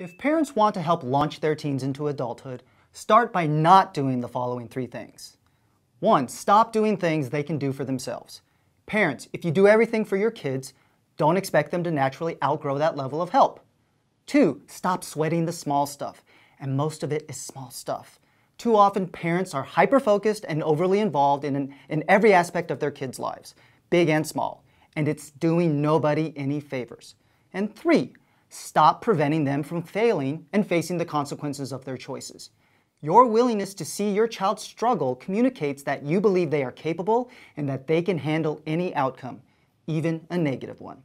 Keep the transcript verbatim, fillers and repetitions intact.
If parents want to help launch their teens into adulthood, start by not doing the following three things. One, stop doing things they can do for themselves. Parents, if you do everything for your kids, don't expect them to naturally outgrow that level of help. Two, stop sweating the small stuff, and most of it is small stuff. Too often, parents are hyper-focused and overly involved in, an, in every aspect of their kids' lives, big and small, and it's doing nobody any favors. And three, stop preventing them from failing and facing the consequences of their choices. Your willingness to see your child struggle communicates that you believe they are capable and that they can handle any outcome, even a negative one.